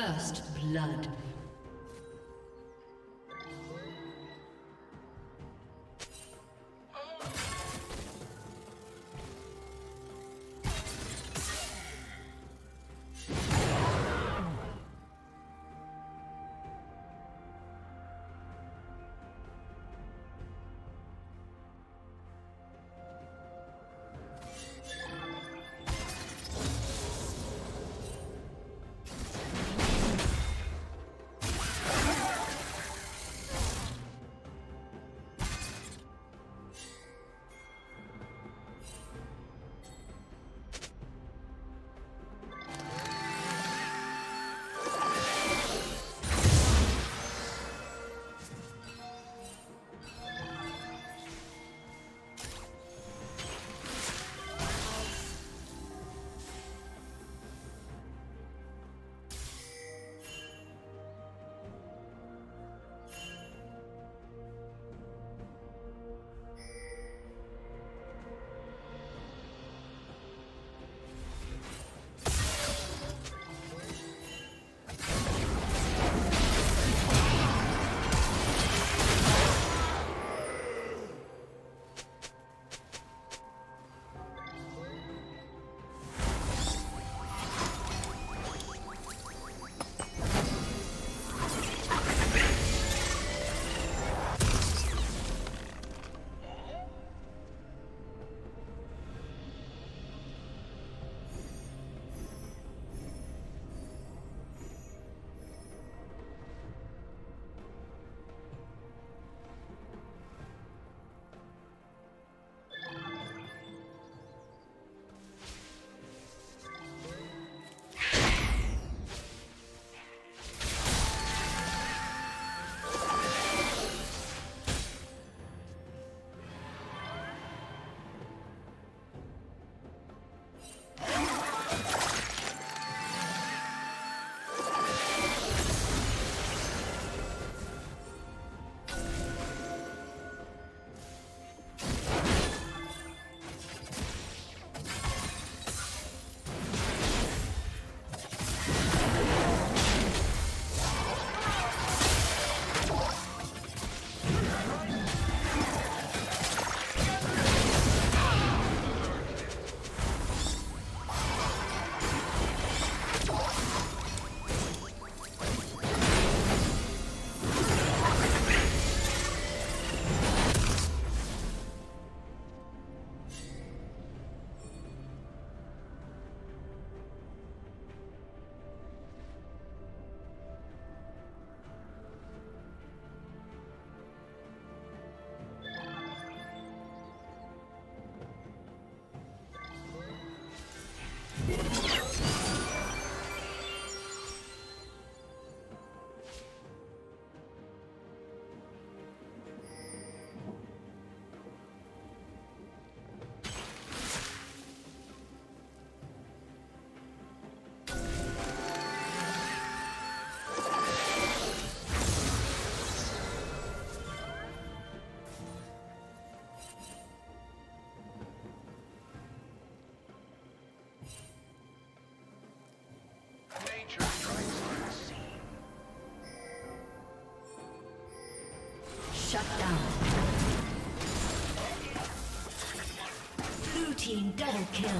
First blood. Shut down. Blue team double kill.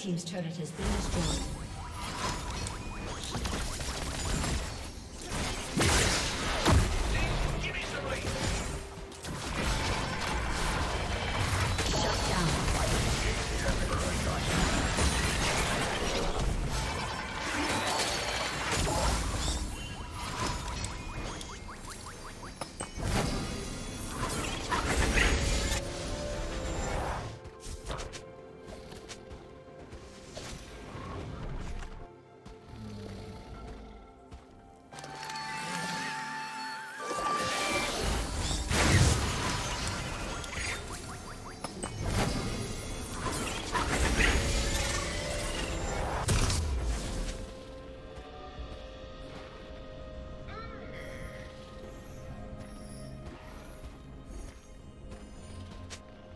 Red team's turret has been destroyed.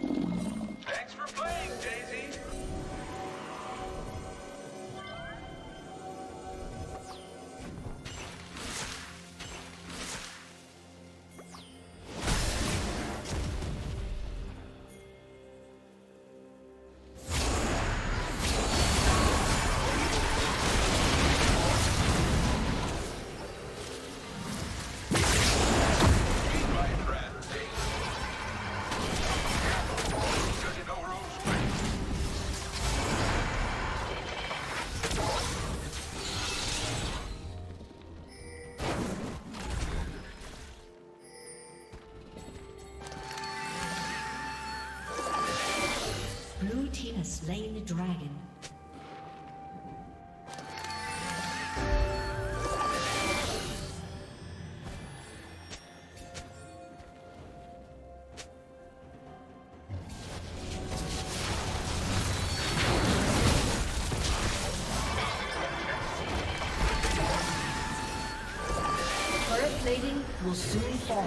Thanks for playing, Daisy! Slain the dragon. Turret plating will soon fall.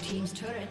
Team's turret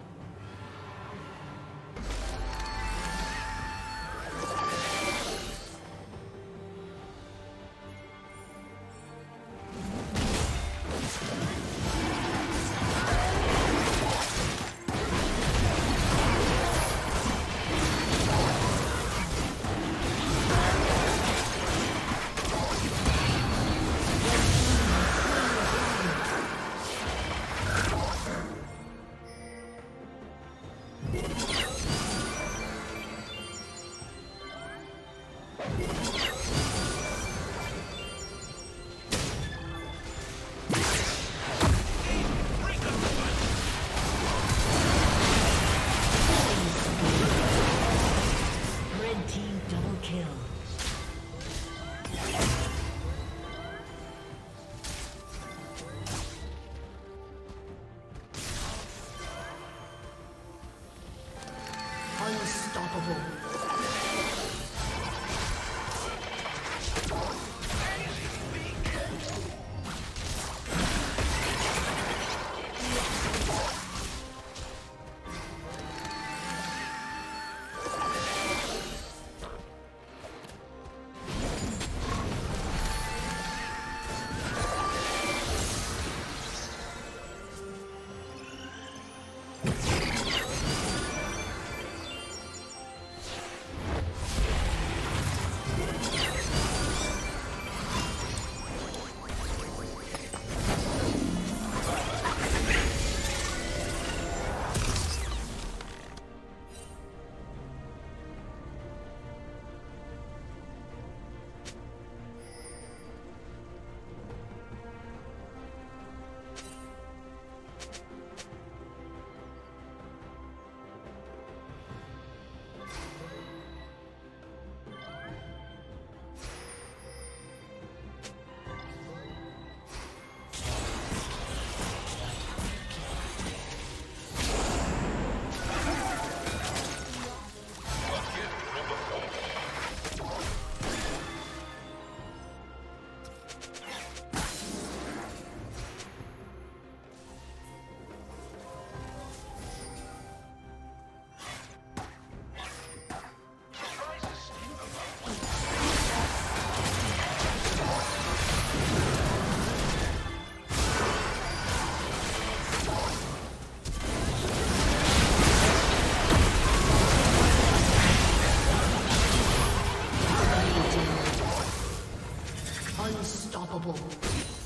Unstoppable.